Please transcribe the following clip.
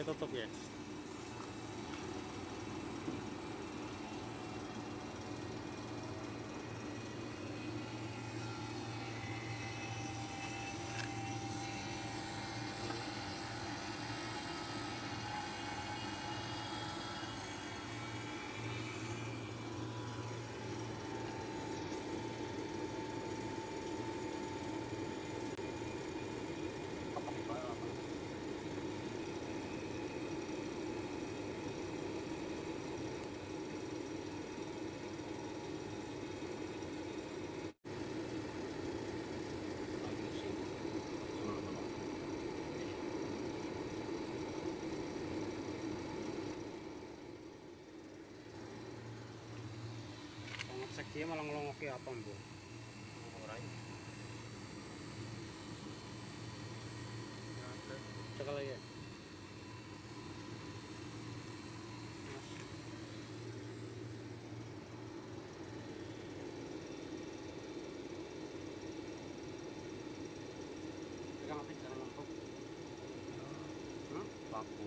Saya tutup ya. Dia malah ngelongok ke apa Bu? Cek lagi ya. Pegang apa cara ngelongok? Paku.